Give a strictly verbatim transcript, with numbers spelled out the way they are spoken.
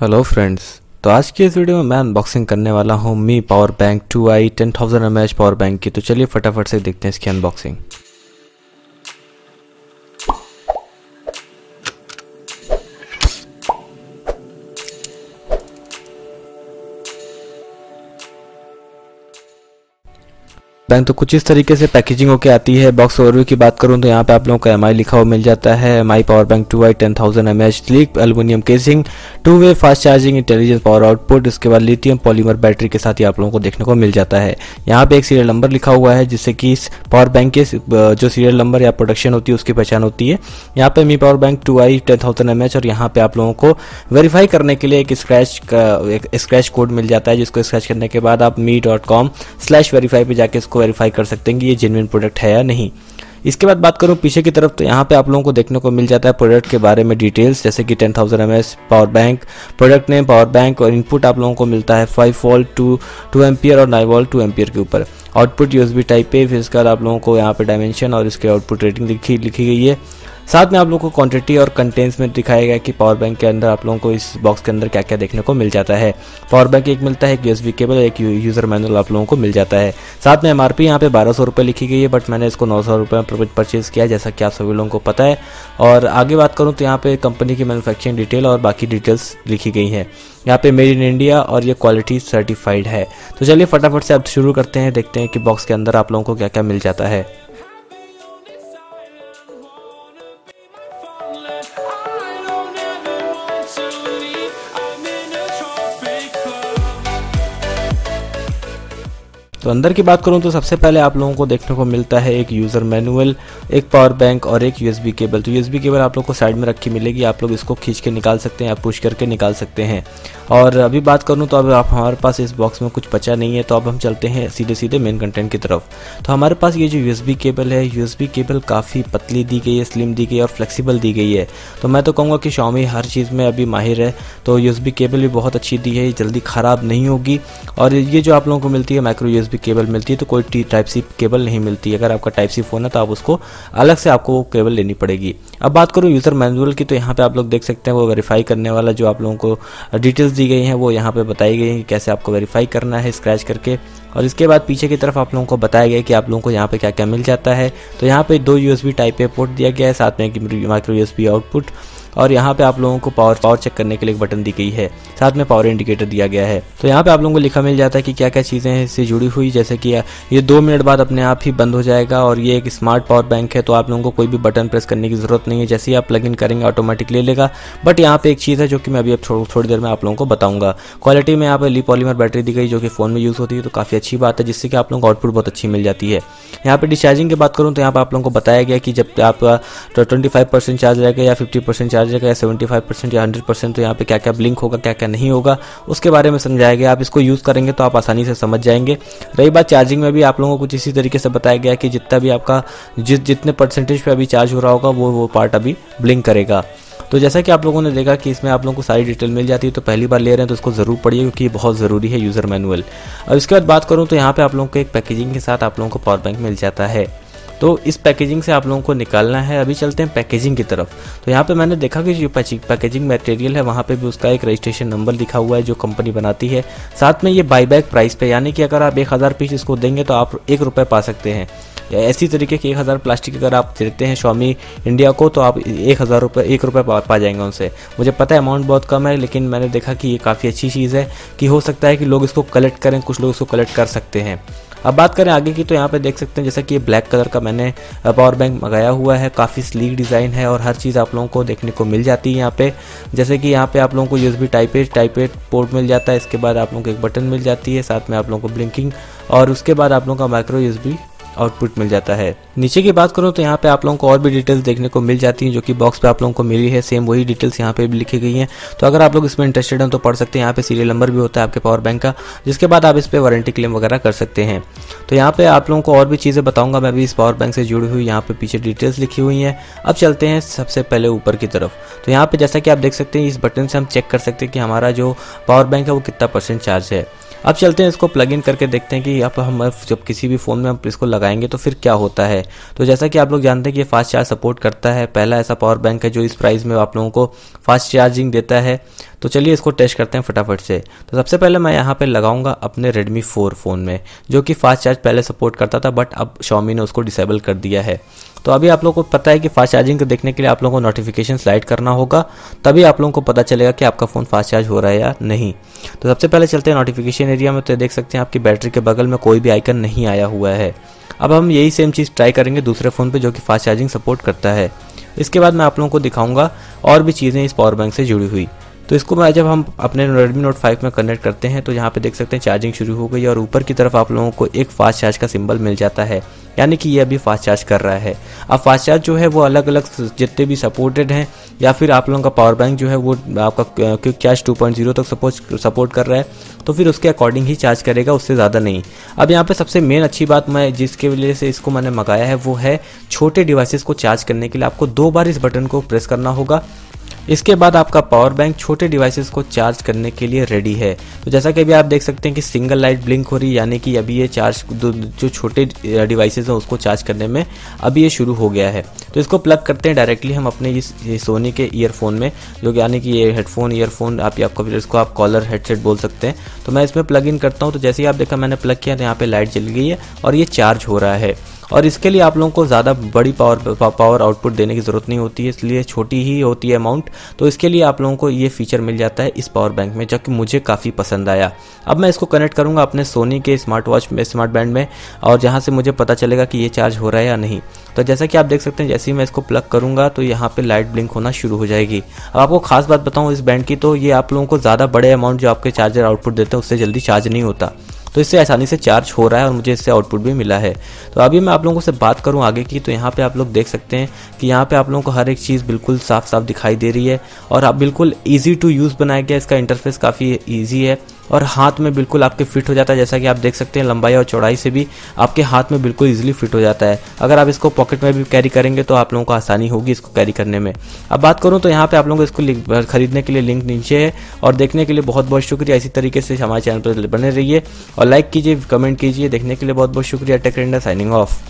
Hello friends, तो आज के इस वीडियो में मैं अनबॉक्सिंग करने वाला हूँ Mi power bank two I ten thousand mAh power bank की। तो चलिए फटाफट से देखते हैं इसकी अनबॉक्सिंग। बैंक तो कुछ इस तरीके से पैकेजिंग होके आती है। बॉक्स ओवरव्यू की बात करूं तो यहाँ पे आप लोगों को एम आई लिखा हुआ मिल जाता है। M I power bank two I ten thousand M H sleek aluminium casing, two way fast charging, intelligent power output. इसके बाद लिथियम पॉलीमर बैटरी के साथ ही आप लोगों को देखने को मिल जाता है। यहाँ पे एक सीरियल नंबर लिखा हुआ है जिससे कि इस पावर बैंक के जो सीरियल नंबर या प्रोडक्शन होती है उसकी पहचान होती है। यहाँ पे Mi power bank two I ten thousand M H और यहाँ पे आप लोगों को वेरीफाई करने के लिए एक स्क्रैच का एक स्क्रैच कोड मिल जाता है, जिसको स्क्रैच करने के बाद आप Mi dot com slash verify पर जाकर को वेरीफाई कर सकते हैं कि ये जेन्युइन प्रोडक्ट है या नहीं। इसके बाद बात करूं पीछे की तरफ, तो यहाँ पे आप लोगों को देखने को मिल जाता है प्रोडक्ट के बारे में डिटेल्स, जैसे कि ten thousand mAh power bank, product name power bank और इनपुट आप लोगों को मिलता है five volt two two ampere और नाइन वोल्ट टू एम्पियर के ऊपर। Output USB type A. फिर इसके बाद आप लोगों को यहाँ पे डायमेंशन और इसके आउटपुट रेटिंग लिखी लिखी गई है। साथ में आप लोगों को क्वांटिटी और कंटेंट्स में दिखाया गया कि पावर बैंक के अंदर आप लोगों को इस बॉक्स के अंदर क्या क्या देखने को मिल जाता है। पावर बैंक एक मिलता है, एक यूएसबी केबल, एक यूज़र मैनुअल आप लोगों को मिल जाता है। साथ में एमआरपी यहाँ पे बारह सौ रुपये लिखी गई है, बट मैंने इसको नौ सौ रुपये में परचेज़ किया, जैसा कि आप सभी लोगों को पता है। और आगे बात करूँ तो यहाँ पे कंपनी की मैनुफैक्चरिंग डिटेल और बाकी डिटेल्स लिखी गई हैं। यहाँ पे मेड इन इंडिया और ये क्वालिटी सर्टिफाइड है। तो चलिए फटाफट से आप शुरू करते हैं, देखते हैं कि बॉक्स के अंदर आप लोगों को क्या क्या मिल जाता है। तो अंदर की बात करूं तो सबसे पहले आप लोगों को देखने को मिलता है एक यूज़र मैनुअल, एक पावर बैंक और एक यूएसबी केबल। तो यूएसबी केबल आप लोग को साइड में रखी मिलेगी, आप लोग इसको खींच के निकाल सकते हैं या पुश करके निकाल सकते हैं। और अभी बात करूं तो अब आप हमारे पास इस बॉक्स में कुछ बचा नहीं है, तो अब हम चलते हैं सीधे सीधे मेन कंटेंट की तरफ। तो हमारे पास ये जो यूएसबी केबल है, यूएसबी केबल काफ़ी पतली दी गई है, स्लिम दी गई है और फ्लेक्सिबल दी गई है। तो मैं तो कहूँगा कि Xiaomi हर चीज़ में अभी माहिर है, तो यूएसबी केबल भी बहुत अच्छी दी है, जल्दी ख़राब नहीं होगी। और ये जो आप लोगों को मिलती है माइक्रो यूएसबी केबल मिलती है, तो कोई टाइप सी केबल नहीं मिलती। अगर आपका टाइप सी फोन है तो आप उसको अलग से आपको केबल लेनी पड़ेगी। अब बात करूं यूजर मैनुअल की, तो यहाँ पे आप लोग देख सकते हैं वो वेरीफाई करने वाला जो आप लोगों को डिटेल्स दी गई हैं वो यहाँ पे बताई गई है कि कैसे आपको वेरीफाई करना है स्क्रैच करके। और इसके बाद पीछे की तरफ आप लोगों को बताया गया कि आप लोगों को यहाँ पे क्या क्या मिल जाता है। तो यहाँ पे दो यूएसबी टाइप ए पोर्ट दिया गया है, साथ में एक माइक्रो यूएसबी आउटपुट और यहाँ पे आप लोगों को पावर पावर चेक करने के लिए एक बटन दी गई है, साथ में पावर इंडिकेटर दिया गया है। तो यहाँ पे आप लोगों को लिखा मिल जाता है कि क्या क्या चीज़ें हैं इससे जुड़ी हुई, जैसे कि ये दो मिनट बाद अपने आप ही बंद हो जाएगा और ये एक स्मार्ट पावर बैंक है, तो आप लोगों को कोई भी बटन प्रेस करने की ज़रूरत नहीं है, जैसे ही आप प्लग इन करेंगे ऑटोमेटिक ले लेगा। बट यहाँ पर एक चीज़ है जो कि मैं अभी अब थोड़ी थोड़ी देर में आप लोगों को बताऊँगा। क्वालिटी में यहाँ पर ली पॉलीमर बैटरी दी गई जो कि फ़ोन में यूज़ होती है, तो काफ़ी अच्छी बात है, जिससे कि आप लोगों को आउटपुट बहुत अच्छी मिल जाती है। यहाँ पर डिस्चार्जिंग की बात करूँ तो यहाँ पर आप लोगों को बताया गया कि जब आपका ट्वेंटी फाइव परसेंट चार्ज रहेगा या फिफ्टी परसेंट चार्ज रहेगा या सेवेंटी फाइव परसेंट या हंड्रेड परसेंट, तो यहाँ पे क्या क्या ब्लिंक होगा क्या क्या नहीं होगा उसके बारे में समझाया गया। आप इसको यूज़ करेंगे तो आप आसानी से समझ जाएंगे। रही बात चार्जिंग में भी आप लोगों को कुछ इसी तरीके से बताया गया कि जितना भी आपका जिस जितने परसेंटेज पे अभी चार्ज हो रहा होगा वो वो पार्ट अभी ब्लिंक करेगा। तो जैसा कि आप लोगों ने देखा कि इसमें आप लोगों को सारी डिटेल मिल जाती है, तो पहली बार ले रहे हैं तो इसको ज़रूर पढ़िए क्योंकि बहुत ज़रूरी है यूज़र मैनुअल। और इसके बाद बात करूँ तो यहाँ पर आप लोगों को एक पैकेजिंग के साथ आप लोगों को पावर बैंक मिल जाता है, तो इस पैकेजिंग से आप लोगों को निकालना है। अभी चलते हैं पैकेजिंग की तरफ। तो यहाँ पे मैंने देखा कि जो पैकेजिंग मटेरियल है वहाँ पे भी उसका एक रजिस्ट्रेशन नंबर लिखा हुआ है जो कंपनी बनाती है। साथ में ये बाईबैक प्राइस पे, यानी कि अगर आप एक हज़ार पीस इसको देंगे तो आप एक रुपये पा सकते हैं। ऐसी तरीके के एक हज़ार प्लास्टिक अगर आप देते हैं Xiaomi इंडिया को तो आप एक हज़ार रुपये एक रुपये पा जाएंगे उनसे। मुझे पता है अमाउंट बहुत कम है, लेकिन मैंने देखा कि ये काफ़ी अच्छी चीज़ है कि हो सकता है कि लोग इसको कलेक्ट करें, कुछ लोग इसको कलेक्ट कर सकते हैं। अब बात करें आगे की, तो यहाँ पे देख सकते हैं जैसा कि ये ब्लैक कलर का मैंने पावर बैंक मंगाया हुआ है, काफ़ी स्लीक डिज़ाइन है और हर चीज़ आप लोगों को देखने को मिल जाती है यहाँ पे। जैसे कि यहाँ पे आप लोगों को USB type A type A port मिल जाता है, इसके बाद आप लोगों को एक बटन मिल जाती है, साथ में आप लोगों को ब्लिंकिंग और उसके बाद आप लोगों का माइक्रो यूएसबी आउटपुट मिल जाता है। नीचे की बात करूँ तो यहाँ पे आप लोगों को और भी डिटेल्स देखने को मिल जाती हैं जो कि बॉक्स पे आप लोगों को मिली है, सेम वही डिटेल्स यहाँ पे भी लिखी गई हैं। तो अगर आप लोग इसमें इंटरेस्टेड हैं तो पढ़ सकते हैं। यहाँ पे सीरियल नंबर भी होता है आपके पावर बैंक का, जिसके बाद आप इस पर वारंटी क्लेम वगैरह कर सकते हैं। तो यहाँ पे आप लोगों को और भी चीज़ें बताऊँगा मैं भी इस पावर बैंक से जुड़ी हुई, यहाँ पे पीछे डिटेल्स लिखी हुई हैं। अब चलते हैं सबसे पहले ऊपर की तरफ। तो यहाँ पे जैसा कि आप देख सकते हैं इस बटन से हम चेक कर सकते हैं कि हमारा जो पावर बैंक है वो कितना परसेंट चार्ज है। अब चलते हैं इसको प्लग इन करके देखते हैं कि अब हम जब किसी भी फ़ोन में हम इसको लगाएंगे तो फिर क्या होता है। तो जैसा कि आप लोग जानते हैं कि ये फास्ट चार्ज सपोर्ट करता है, पहला ऐसा पावर बैंक है जो इस प्राइस में आप लोगों को फास्ट चार्जिंग देता है। तो चलिए इसको टेस्ट करते हैं फटाफट से। तो सबसे पहले मैं यहाँ पे लगाऊंगा अपने Redmi फोर फ़ोन में, जो कि फास्ट चार्ज पहले सपोर्ट करता था बट अब Xiaomi ने उसको डिसेबल कर दिया है। तो अभी आप लोगों को पता है कि फास्ट चार्जिंग को देखने के लिए आप लोगों को नोटिफिकेशन स्लाइड करना होगा, तभी आप लोगों को पता चलेगा कि आपका फ़ोन फास्ट चार्ज हो रहा है या नहीं। तो सबसे पहले चलते हैं नोटिफिकेशन एरिया में। तो देख सकते हैं आपकी बैटरी के बगल में कोई भी आइकन नहीं आया हुआ है। अब हम यही सेम चीज़ ट्राई करेंगे दूसरे फ़ोन पे जो कि फास्ट चार्जिंग सपोर्ट करता है। इसके बाद मैं आप लोगों को दिखाऊंगा और भी चीज़ें इस पावर बैंक से जुड़ी हुई। तो इसको मैं जब हम अपने Redmi Note फाइव में कनेक्ट करते हैं तो यहाँ पे देख सकते हैं चार्जिंग शुरू हो गई और ऊपर की तरफ आप लोगों को एक फास्ट चार्ज का सिंबल मिल जाता है, यानी कि ये अभी फास्ट चार्ज कर रहा है। अब फास्ट चार्ज जो है वो अलग अलग जितने भी सपोर्टेड हैं या फिर आप लोगों का पावर बैंक जो है वो आपका quick charge two point zero तक सपोर्ट सपोर्ट कर रहा है, तो फिर उसके अकॉर्डिंग ही चार्ज करेगा, उससे ज़्यादा नहीं। अब यहाँ पे सबसे मेन अच्छी बात मैं जिसके वजह से इसको मैंने मंगाया है वो है छोटे डिवाइसेस को चार्ज करने के लिए आपको दो बार इस बटन को प्रेस करना होगा। इसके बाद आपका पावर बैंक छोटे डिवाइसेस को चार्ज करने के लिए रेडी है। तो जैसा कि अभी आप देख सकते हैं कि सिंगल लाइट ब्लिंक हो रही है, यानी कि अभी ये चार्ज जो छोटे डिवाइसेस हैं उसको चार्ज करने में अभी ये शुरू हो गया है। तो इसको प्लग करते हैं डायरेक्टली हम अपने इस सोनी के ईयरफोन में, जो यानी कि ये हेडफोन ईयरफोन आप आपका इसको आप कॉलर हेडसेट बोल सकते हैं। तो मैं इसमें प्लग इन करता हूँ। तो जैसे ही आप देखा मैंने प्लग किया तो यहाँ पर लाइट जल गई है और ये चार्ज हो रहा है। और इसके लिए आप लोगों को ज़्यादा बड़ी पावर पा, पावर आउटपुट देने की ज़रूरत नहीं होती है, इसलिए छोटी ही होती है अमाउंट। तो इसके लिए आप लोगों को ये फीचर मिल जाता है इस पावर बैंक में, जो कि मुझे काफ़ी पसंद आया। अब मैं इसको कनेक्ट करूँगा अपने सोनी के स्मार्ट वॉच में, स्मार्ट बैंड में, और जहाँ से मुझे पता चलेगा कि ये चार्ज हो रहा है या नहीं। तो जैसा कि आप देख सकते हैं जैसे ही मैं इसको प्लग करूँगा तो यहाँ पर लाइट ब्लिंक होना शुरू हो जाएगी। अब आपको खास बात बताऊँ इस बैंड की, तो ये आप लोगों को ज़्यादा बड़े अमाउंट जो आपके चार्जर आउटपुट देते हैं उससे जल्दी चार्ज नहीं होता, तो इससे आसानी से चार्ज हो रहा है और मुझे इससे आउटपुट भी मिला है। तो अभी मैं आप लोगों से बात करूं आगे की, तो यहाँ पे आप लोग देख सकते हैं कि यहाँ पे आप लोगों को हर एक चीज़ बिल्कुल साफ साफ दिखाई दे रही है और आप बिल्कुल ईजी टू यूज़ बनाया गया। इसका इंटरफेस काफ़ी ईजी है और हाथ में बिल्कुल आपके फिट हो जाता है। जैसा कि आप देख सकते हैं लंबाई और चौड़ाई से भी आपके हाथ में बिल्कुल ईजिली फिट हो जाता है। अगर आप इसको पॉकेट में भी कैरी करेंगे तो आप लोगों को आसानी होगी इसको कैरी करने में। अब बात करूं तो यहाँ पे आप लोगों को इसको खरीदने के लिए लिंक नीचे है और देखने के लिए बहुत बहुत शुक्रिया। इसी तरीके से हमारे चैनल पर बने रहिए और लाइक कीजिए, कमेंट कीजिए। देखने के लिए बहुत बहुत शुक्रिया। Take care, signing of.